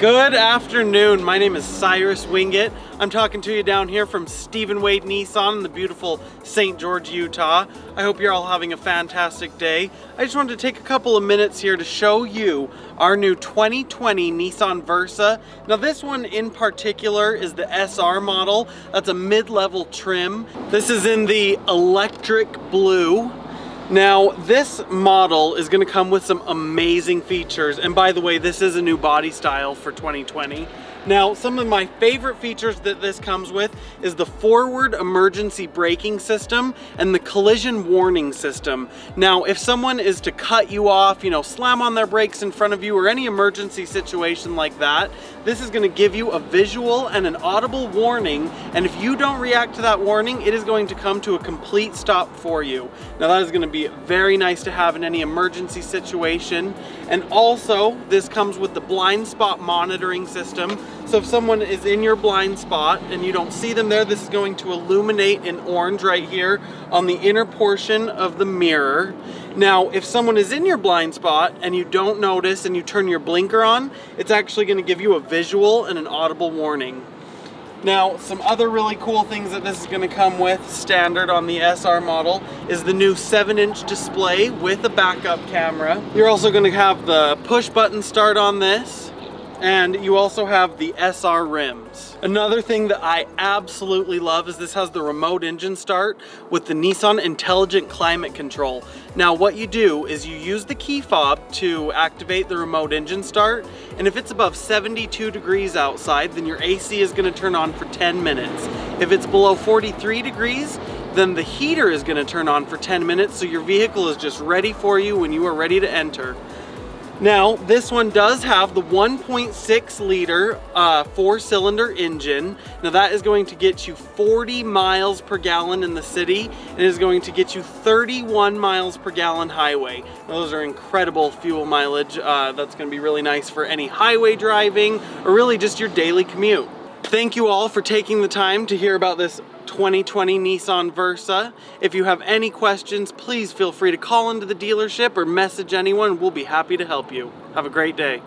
Good afternoon, my name is Cyrus Wingett. I'm talking to you down here from Stephen Wade Nissan in the beautiful St. George, Utah. I hope you're all having a fantastic day. I just wanted to take a couple of minutes here to show you our new 2020 Nissan Versa. Now this one in particular is the SR model. That's a mid-level trim. This is in the electric blue. Now, this model is going to come with some amazing features. And by the way, this is a new body style for 2020. Now, some of my favorite features that this comes with is the forward emergency braking system and the collision warning system. Now, if someone is to cut you off, you know, slam on their brakes in front of you or any emergency situation like that, this is going to give you a visual and an audible warning. And if you don't react to that warning, it is going to come to a complete stop for you. Now, that is going to be very nice to have in any emergency situation. And also, this comes with the blind spot monitoring system. So if someone is in your blind spot and you don't see them there, this is going to illuminate in orange right here on the inner portion of the mirror. Now, if someone is in your blind spot and you don't notice and you turn your blinker on, it's actually going to give you a visual and an audible warning. Now, some other really cool things that this is going to come with standard on the SR model is the new 7-inch display with a backup camera. You're also going to have the push button start on this. And you also have the SR rims. Another thing that I absolutely love is this has the remote engine start with the Nissan Intelligent Climate Control. Now what you do is you use the key fob to activate the remote engine start, and if it's above 72 degrees outside, then your AC is going to turn on for 10 minutes. If it's below 43 degrees, then the heater is going to turn on for 10 minutes, so your vehicle is just ready for you when you are ready to enter. Now, this one does have the 1.6 liter four-cylinder engine. Now that is going to get you 40 miles per gallon in the city, and it is going to get you 31 miles per gallon highway. Now, those are incredible fuel mileage. That's going to be really nice for any highway driving or really just your daily commute. Thank you all for taking the time to hear about this 2020 Nissan Versa. If you have any questions, please feel free to call into the dealership or message anyone. We'll be happy to help you. Have a great day.